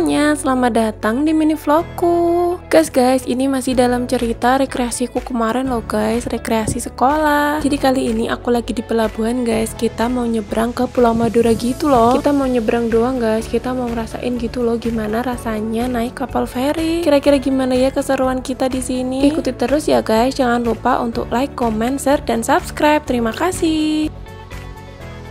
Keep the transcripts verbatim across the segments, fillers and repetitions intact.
semuanya, selamat datang di mini vlogku. Guys guys, ini masih dalam cerita rekreasiku kemarin loh guys, rekreasi sekolah. Jadi kali ini aku lagi di pelabuhan guys, kita mau nyebrang ke Pulau Madura gitu loh. Kita mau nyebrang doang guys, kita mau ngerasain gitu loh gimana rasanya naik kapal feri. Kira-kira gimana ya keseruan kita di sini? Ikuti terus ya guys, jangan lupa untuk like, comment, share, dan subscribe. Terima kasih.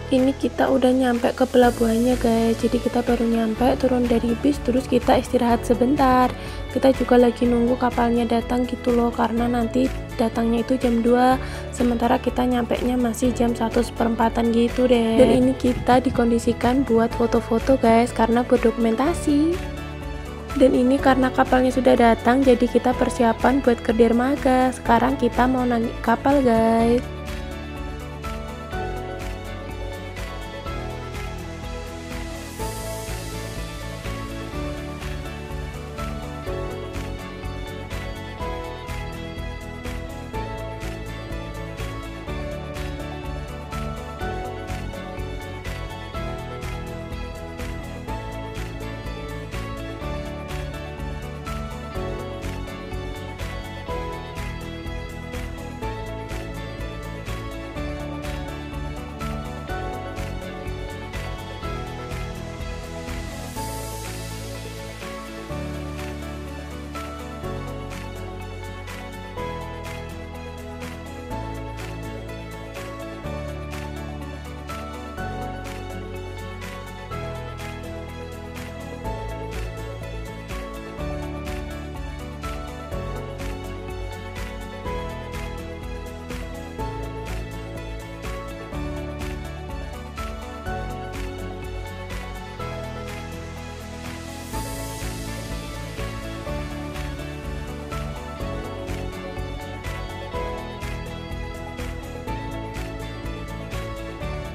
Ini kita udah nyampe ke pelabuhannya guys, jadi kita baru nyampe, turun dari bis, terus kita istirahat sebentar. Kita juga lagi nunggu kapalnya datang gitu loh, karena nanti datangnya itu jam dua, sementara kita nyampe nya masih jam satu seperempatan gitu deh. Dan ini kita dikondisikan buat foto-foto guys, karena berdokumentasi. Dan ini karena kapalnya sudah datang, jadi kita persiapan buat ke dermaga. Sekarang kita mau naik kapal guys.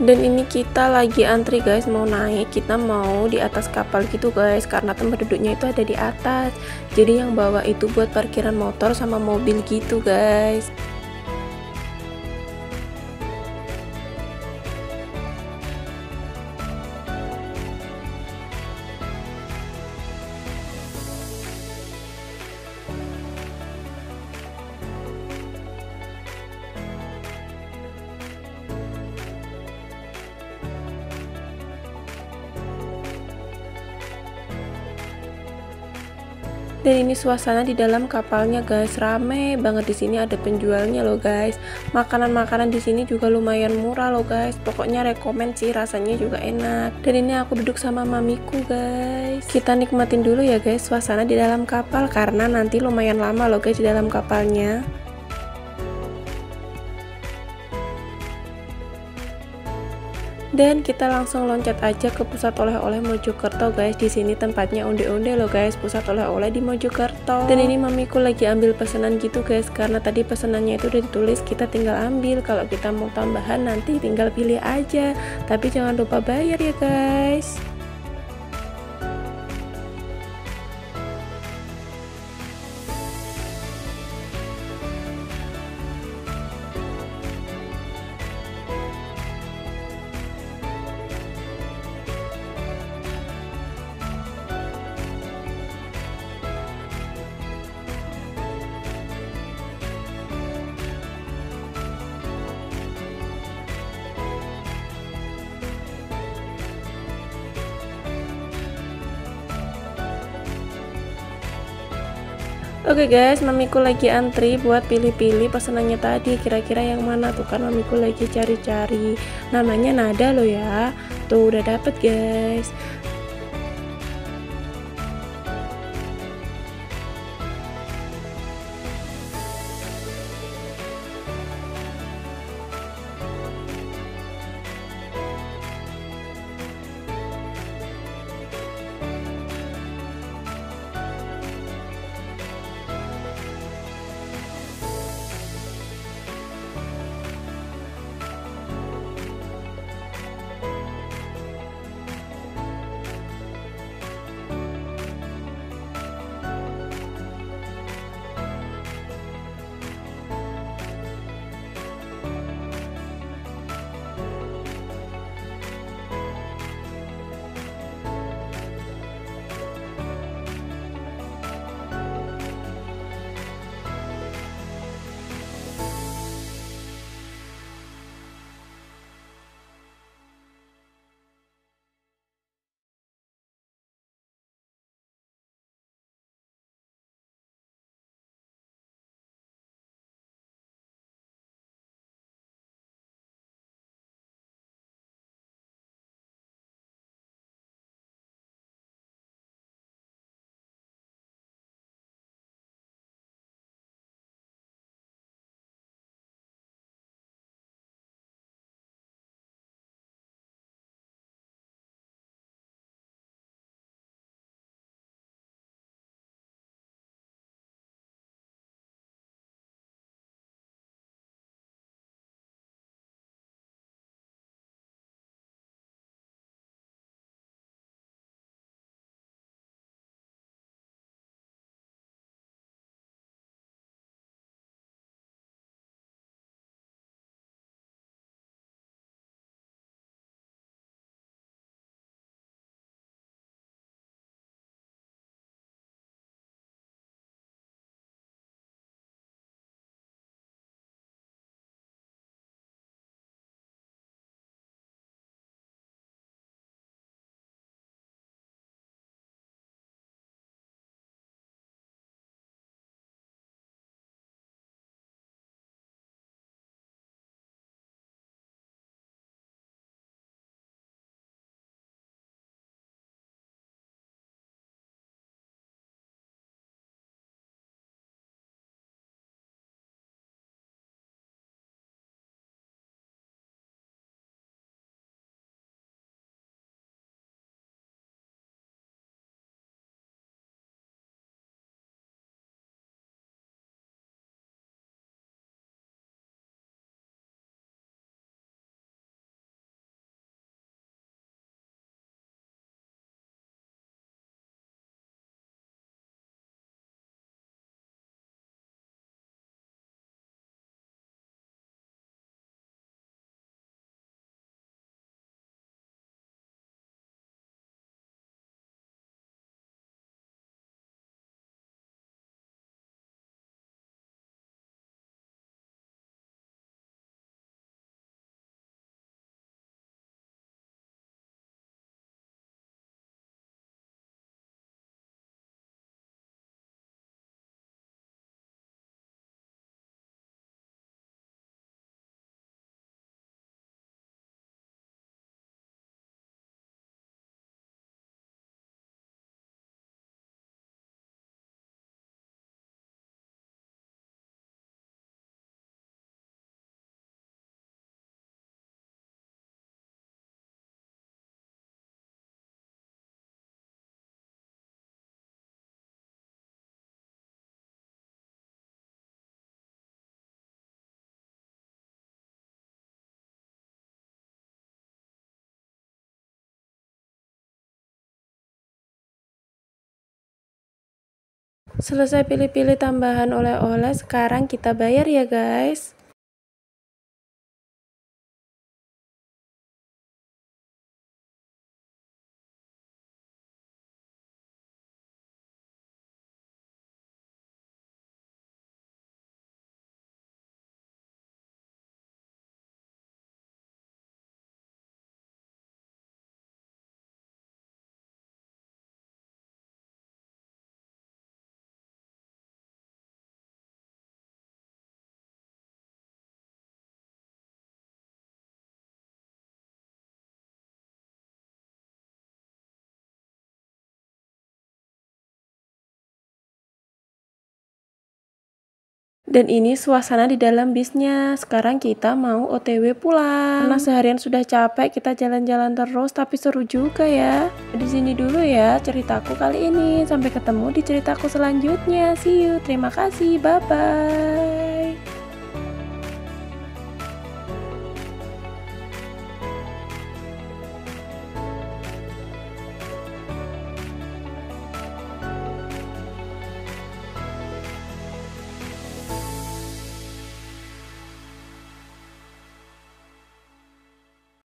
Dan ini kita lagi antri guys, mau naik, kita mau di atas kapal gitu guys, karena tempat duduknya itu ada di atas. Jadi yang bawah itu buat parkiran motor sama mobil gitu guys. Dan ini suasana di dalam kapalnya guys, rame banget di sini, ada penjualnya loh guys. Makanan-makanan di sini juga lumayan murah loh guys. Pokoknya rekomen sih, rasanya juga enak. Dan ini aku duduk sama mamiku guys. Kita nikmatin dulu ya guys suasana di dalam kapal, karena nanti lumayan lama loh guys di dalam kapalnya. Dan kita langsung loncat aja ke pusat oleh-oleh Mojokerto guys. Di sini tempatnya onde-onde loh guys, pusat oleh-oleh di Mojokerto. Dan ini mamiku lagi ambil pesanan gitu guys, karena tadi pesanannya itu udah ditulis, kita tinggal ambil. Kalau kita mau tambahan nanti tinggal pilih aja, tapi jangan lupa bayar ya guys. Oke guys, mamiku lagi antri buat pilih-pilih pesanannya tadi, kira-kira yang mana tuh, kan mamiku lagi cari-cari. Namanya Nada loh ya. Tuh udah dapet guys. Selesai pilih-pilih tambahan oleh-oleh, sekarang kita bayar ya guys. Dan ini suasana di dalam bisnya. Sekarang kita mau O T W pulang. Karena seharian sudah capek, kita jalan-jalan terus, tapi seru juga ya. Di sini dulu ya ceritaku kali ini. Sampai ketemu di ceritaku selanjutnya. See you. Terima kasih. Bye bye.